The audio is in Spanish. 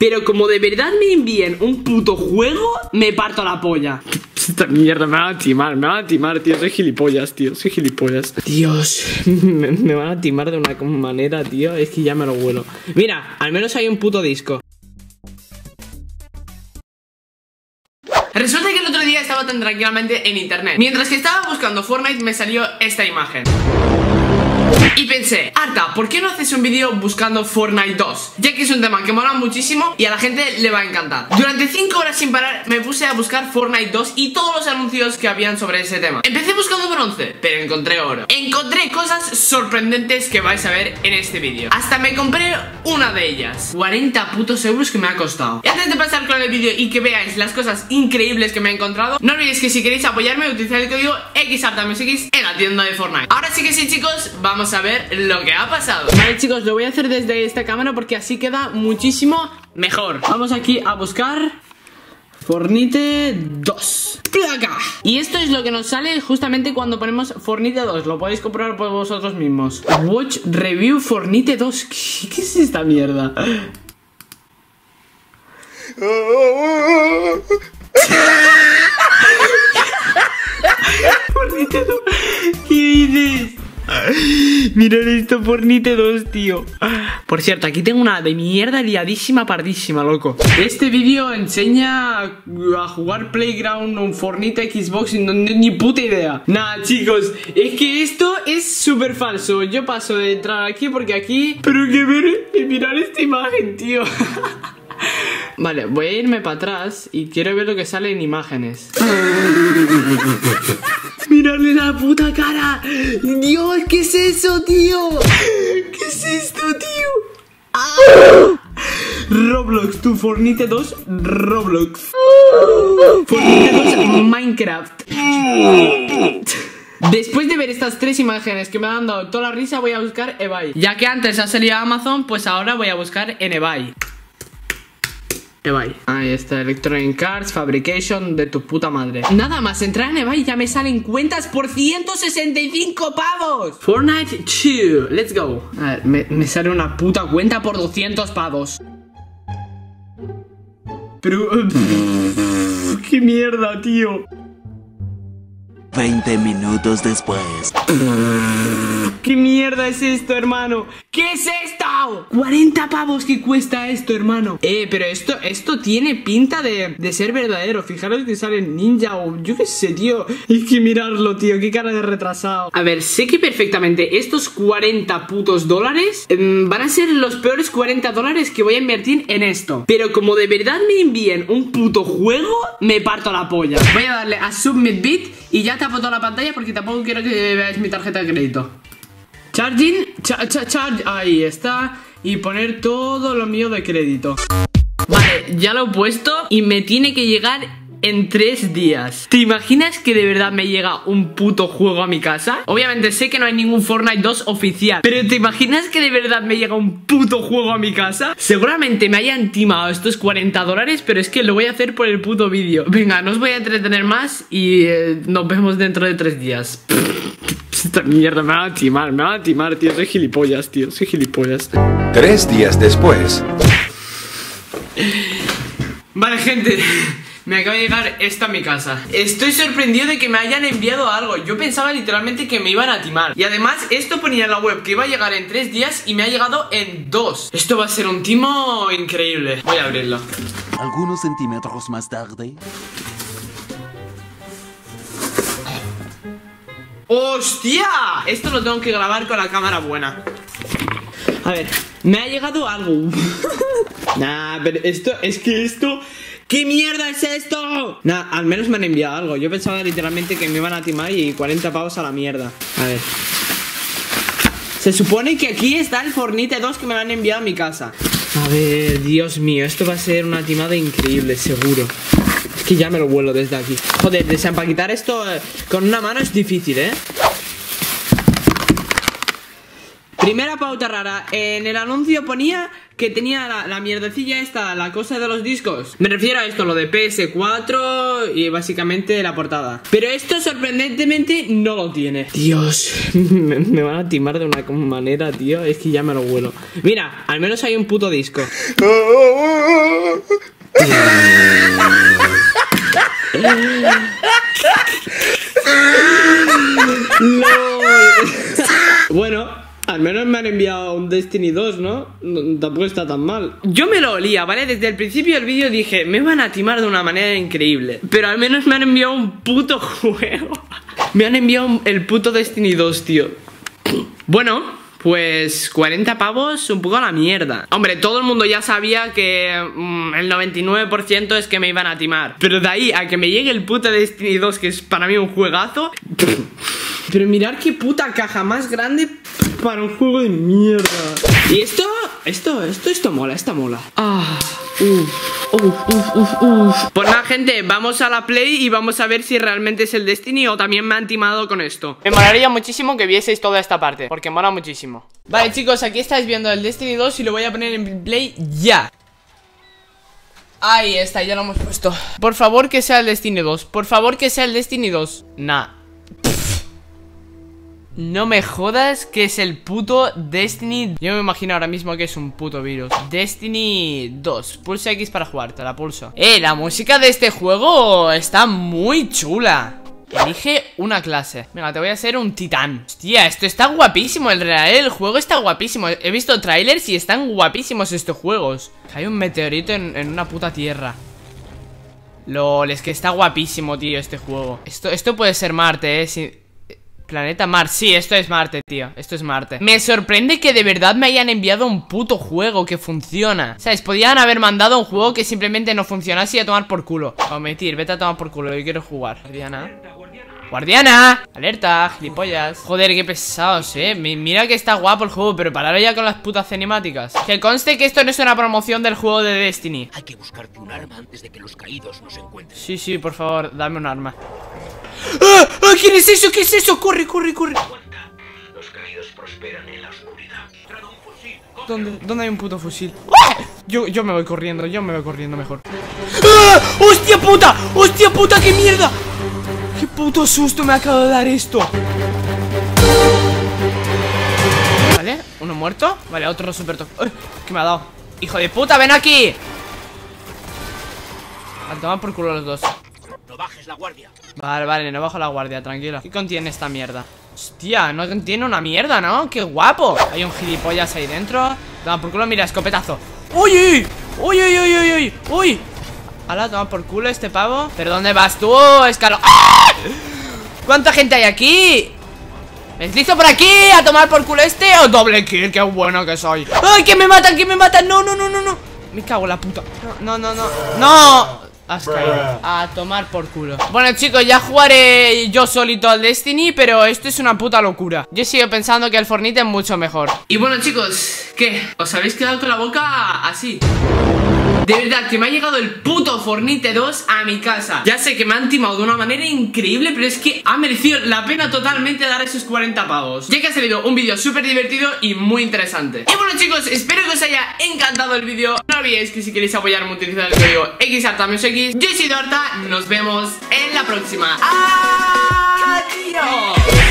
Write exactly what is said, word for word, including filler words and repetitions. Pero como de verdad me envíen un puto juego, me parto la polla. Esta mierda me van a timar, me van a timar, tío. Soy gilipollas, tío, soy gilipollas. Dios, me, me van a timar de una manera, tío. Es que ya me lo vuelo. Mira, al menos hay un puto disco. Resulta que el otro día estaba tan tranquilamente en internet. Mientras que estaba buscando Fortnite me salió esta imagen. Y pensé, Arta, ¿por qué no haces un vídeo buscando Fortnite dos? Ya que es un tema que mola muchísimo y a la gente le va a encantar. Durante cinco horas sin parar me puse a buscar Fortnite dos y todos los anuncios que habían sobre ese tema. Empecé buscando bronce, pero encontré oro. Encontré cosas sorprendentes que vais a ver en este vídeo. Hasta me compré una de ellas. cuarenta putos euros que me ha costado. Y antes de pasar con el vídeo y que veáis las cosas increíbles que me he encontrado, no olvidéis que si queréis apoyarme, utilizad el código equis arta menos equis en la tienda de Fortnite. Ahora sí que sí, chicos, vamos a ver lo que ha pasado. Vale, chicos, lo voy a hacer desde esta cámara porque así queda muchísimo mejor. Vamos aquí a buscar Fortnite dos. ¡Placa! Y esto es lo que nos sale justamente cuando ponemos Fortnite dos. Lo podéis comprobar por vosotros mismos. Watch Review Fortnite dos. ¿Qué, qué es esta mierda? Fortnite dos. ¿Qué dices? Mirad esto, Fortnite dos, tío. Por cierto, aquí tengo una de mierda liadísima pardísima, loco. Este vídeo enseña a jugar Playground o Fortnite Xbox y no, ni puta idea. Nah, chicos, es que esto es súper falso. Yo paso de entrar aquí porque aquí... Pero que ver, mirad esta imagen, tío. Vale, voy a irme para atrás y quiero ver lo que sale en imágenes. Mirarle la puta cara. Dios, ¿qué es eso, tío? ¿Qué es esto, tío? ¡Ah! Roblox, tu Fortnite dos Roblox. Fortnite dos Minecraft. Después de ver estas tres imágenes que me han dado toda la risa, voy a buscar eBay. Ya que antes ha salido a Amazon, pues ahora voy a buscar en eBay. eBay. Ahí está, Electronic Cards, Fabrication, de tu puta madre. Nada más entrar en eBay ya me salen cuentas por ciento sesenta y cinco pavos. Fortnite dos, let's go. A ver, me, me sale una puta cuenta por doscientos pavos. Pero... Pff, ¡qué mierda, tío! veinte minutos después. ¿Qué mierda es esto, hermano? ¿Qué es esto? cuarenta pavos que cuesta esto, hermano. Eh, pero esto, esto tiene pinta de, de ser verdadero. Fijaros que sale Ninja o yo qué sé, tío. Hay que mirarlo, tío. Qué cara de retrasado. A ver, sé que perfectamente estos cuarenta putos dólares eh, van a ser los peores cuarenta dólares que voy a invertir en esto. Pero como de verdad me envíen un puto juego, me parto la polla. Voy a darle a Submit Bit y ya tapo toda la pantalla porque tampoco quiero que veáis mi tarjeta de crédito. Charging, cha, cha, charge, ahí está. Y poner todo lo mío de crédito. Vale, ya lo he puesto y me tiene que llegar en tres días. ¿Te imaginas que de verdad me llega un puto juego a mi casa? Obviamente sé que no hay ningún Fortnite dos oficial, pero ¿te imaginas que de verdad me llega un puto juego a mi casa? Seguramente me hayan timado estos cuarenta dólares, pero es que lo voy a hacer por el puto vídeo. Venga, no os voy a entretener más y eh, nos vemos dentro de tres días. Esta mierda me va a timar, me va a timar, tío. Soy gilipollas, tío, soy gilipollas. Tres días después. Vale, gente, me acaba de llegar esto a mi casa. Estoy sorprendido de que me hayan enviado algo. Yo pensaba literalmente que me iban a timar. Y además esto ponía en la web que iba a llegar en tres días y me ha llegado en dos. Esto va a ser un timo increíble. Voy a abrirlo. Algunos centímetros más tarde. ¡Hostia! Esto lo tengo que grabar con la cámara buena. A ver, me ha llegado algo. Nah, pero esto, es que esto... ¿Qué mierda es esto? Nah, al menos me han enviado algo. Yo pensaba literalmente que me iban a timar y cuarenta pavos a la mierda. A ver. Se supone que aquí está el Fortnite dos que me lo han enviado a mi casa. A ver, Dios mío, esto va a ser una timada increíble, seguro. Es que ya me lo vuelo desde aquí. Joder, desempaquetar esto eh, con una mano es difícil, ¿eh? Primera pauta rara, en el anuncio ponía que tenía la, la mierdecilla esta, la cosa de los discos. Me refiero a esto, lo de P S cuatro y básicamente la portada. Pero esto sorprendentemente no lo tiene. Dios, me, me van a timar de una manera, tío, es que ya me lo vuelo. Mira, al menos hay un puto disco. No. Bueno, al menos me han enviado un Destiny dos, ¿no? No, tampoco está tan mal. Yo me lo olía, ¿vale? Desde el principio del vídeo dije, me van a timar de una manera increíble. Pero al menos me han enviado un puto juego. Me han enviado el puto Destiny dos, tío. Bueno, pues cuarenta pavos, un poco a la mierda. Hombre, todo el mundo ya sabía que mmm, el noventa y nueve por ciento es que me iban a timar. Pero de ahí a que me llegue el puto Destiny dos, que es para mí un juegazo. Pero mirad qué puta caja más grande para un juego de mierda. Y esto, esto, esto, esto mola, esta mola. Ah, uf, uf, uf, uf, uf. Pues nada, gente, vamos a la Play y vamos a ver si realmente es el Destiny o también me han timado con esto. Me molaría muchísimo que vieseis toda esta parte, porque mola muchísimo. Vale, chicos, aquí estáis viendo el Destiny dos y lo voy a poner en Play ya. Ahí está, ya lo hemos puesto. Por favor que sea el Destiny dos, por favor que sea el Destiny dos. Nah. No me jodas que es el puto Destiny. Yo me imagino ahora mismo que es un puto virus. Destiny dos. Pulsa X para jugar, te la pulso. Eh, la música de este juego está muy chula. Elige una clase. Venga, te voy a hacer un titán. Hostia, esto está guapísimo. El real, el juego está guapísimo. He visto trailers y están guapísimos estos juegos. Hay un meteorito en, en una puta tierra. LOL, es que está guapísimo, tío, este juego. Esto, esto puede ser Marte, eh. Si... Planeta Marte, sí, esto es Marte, tío. Esto es Marte. Me sorprende que de verdad me hayan enviado un puto juego que funciona. ¿Sabes? Podían haber mandado un juego que simplemente no funcionase y a tomar por culo. O mentir, vete a tomar por culo, yo quiero jugar. Guardiana. Alerta, guardiana. ¡Guardiana! Alerta, gilipollas. Joder, qué pesados, eh. Mira que está guapo el juego, pero paralo ya con las putas cinemáticas. Que conste que esto no es una promoción del juego de Destiny. Hay que buscarte un arma antes de que los caídos nos encuentren. Sí, sí, por favor, dame un arma. ¡Ah! ¡Ah! ¿Quién es eso? ¿Qué es eso? ¡Corre, corre, corre! Los caídos prosperan en la oscuridad. ¿Dónde, ¿Dónde hay un puto fusil? ¡Ah! Yo, yo me voy corriendo, yo me voy corriendo mejor. ¡Ah! ¡Hostia puta! ¡Hostia puta! ¡Qué mierda! ¡Qué puto susto me acaba de dar esto! Vale, uno muerto. Vale, otro super toque. ¿Qué me ha dado? ¡Hijo de puta, ven aquí! Al tomar por culo los dos. No bajes la guardia. Vale, vale, no bajo la guardia, tranquilo. ¿Qué contiene esta mierda? Hostia, no contiene una mierda, ¿no? ¡Qué guapo! Hay un gilipollas ahí dentro. Toma por culo, mira, escopetazo. ¡Uy, uy, uy, uy, uy, uy! ¡Uy! Hala, toma por culo este pavo. ¿Pero dónde vas tú, escalo? ¡Ah! ¿Cuánta gente hay aquí? ¡Me deslizo por aquí! ¡A tomar por culo este! ¡Oh, doble kill! ¡Qué bueno que soy! ¡Ay, que me matan, que me matan! ¡No, no, no, no, no! Me cago en la puta. No, no, no, no. ¡No! Has caído. A tomar por culo. Bueno, chicos, ya jugaré yo solito al Destiny, pero esto es una puta locura. Yo sigo pensando que el Fortnite es mucho mejor. Y bueno, chicos, ¿qué? ¿Os habéis quedado con la boca así? De verdad, que me ha llegado el puto Fortnite dos a mi casa. Ya sé que me han timado de una manera increíble, pero es que ha merecido la pena totalmente dar esos cuarenta pavos. Ya que ha salido un vídeo súper divertido y muy interesante. Y bueno, chicos, espero que os haya encantado el vídeo. No olvidéis que si queréis apoyarme utilizad el código X A R T A M I O S X. Yo soy Dorta, nos vemos en la próxima. ¡Adiós!